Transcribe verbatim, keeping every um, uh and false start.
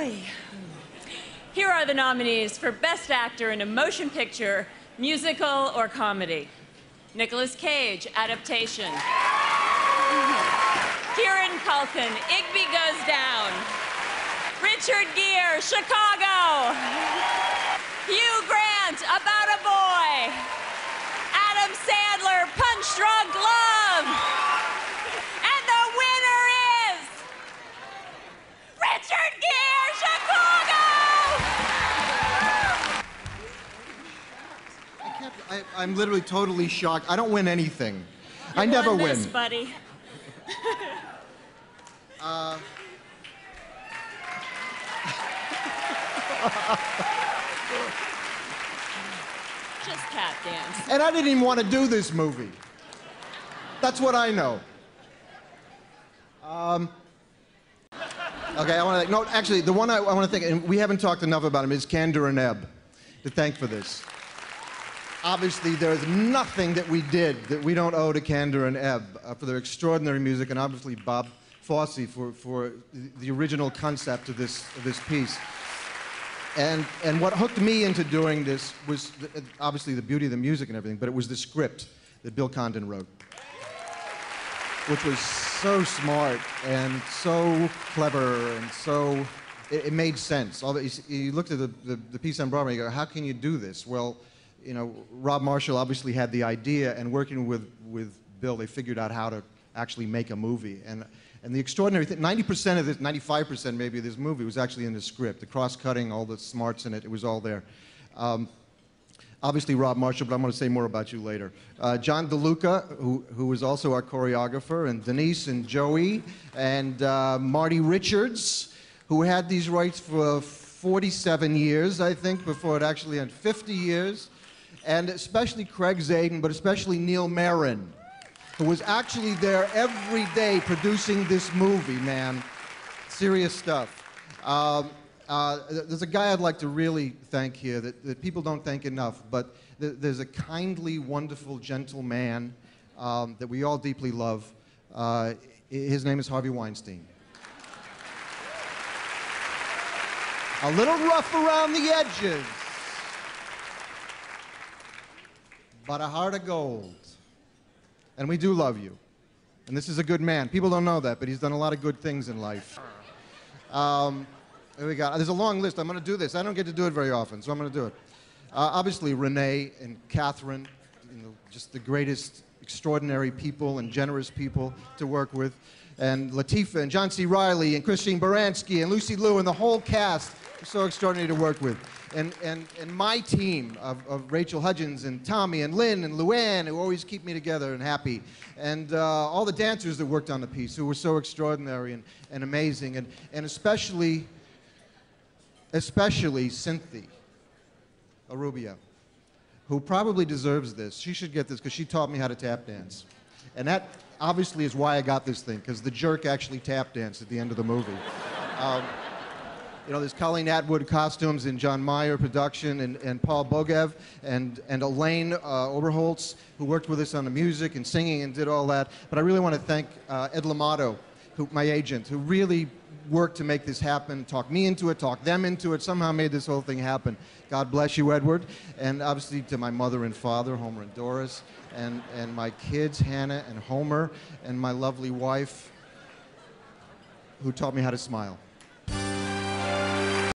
Aye. Here are the nominees for Best Actor in a Motion Picture, Musical, or Comedy. Nicolas Cage, Adaptation. Kieran Culkin, Igby Goes Down. Richard Gere, Chicago. Hugh Grant, About a Boy. Adam Sandler, Punch Drunk Love. And the winner is Richard Gere, Chicago! I can't, I, I'm literally totally shocked. I don't win anything. You I won never this, win. Buddy. uh, Just tap dance. And I didn't even want to do this movie. That's what I know. Um, okay, I want to... No, actually, the one I, I want to think, and we haven't talked enough about him, is Kander and Ebb, to thank for this. Obviously, there is nothing that we did that we don't owe to Kander and Ebb uh, for their extraordinary music, and obviously Bob Fosse for, for the original concept of this, of this piece. And, and what hooked me into doing this was the, obviously the beauty of the music and everything, but it was the script that Bill Condon wrote, which was so smart and so clever and so... It, it made sense. All the, you, you looked at the, the, the piece on Broadway and you go, how can you do this? Well, you know, Rob Marshall obviously had the idea, and working with, with Bill, they figured out how to actually make a movie. And, And the extraordinary thing, ninety percent of this, ninety-five percent maybe of this movie was actually in the script. The cross-cutting, all the smarts in it, it was all there. Um, obviously Rob Marshall, but I'm going to say more about you later. Uh, John DeLuca, who, who was also our choreographer, and Denise and Joey, and uh, Marty Richards, who had these rights for forty-seven years, I think, before it actually ended, fifty years. And especially Craig Zadan, but especially Neil Meron, who was actually there every day producing this movie, man. Serious stuff. Uh, uh, there's a guy I'd like to really thank here that, that people don't thank enough, but th there's a kindly, wonderful, gentle man um, that we all deeply love. Uh, his name is Harvey Weinstein. A little rough around the edges, but a heart of gold. And we do love you. And this is a good man. People don't know that, but he's done a lot of good things in life. Um, there we go. There's a long list. I'm going to do this. I don't get to do it very often, so I'm going to do it. Uh, obviously, Renee and Catherine, you know, just the greatest, extraordinary people and generous people to work with. And Latifa and John C. Reilly and Christine Baranski and Lucy Liu and the whole cast. So extraordinary to work with. And, and, and my team of, of Rachel Hudgens and Tommy and Lynn and Luann, who always keep me together and happy. And uh, all the dancers that worked on the piece, who were so extraordinary and, and amazing. And, and especially, especially Cynthia Arubia, who probably deserves this. She should get this because she taught me how to tap dance. And that obviously is why I got this thing, because the jerk actually tap danced at the end of the movie. Um, You know, there's Colleen Atwood costumes in John Meyer production, and, and Paul Bogev, and, and Elaine uh, Oberholtz, who worked with us on the music and singing and did all that. But I really want to thank uh, Ed Lamotto, who, my agent, who really worked to make this happen, talked me into it, talked them into it, somehow made this whole thing happen. God bless you, Edward. And obviously to my mother and father, Homer and Doris, and, and my kids, Hannah and Homer, and my lovely wife, who taught me how to smile.